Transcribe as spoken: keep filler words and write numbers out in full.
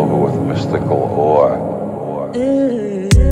over with mystical awe.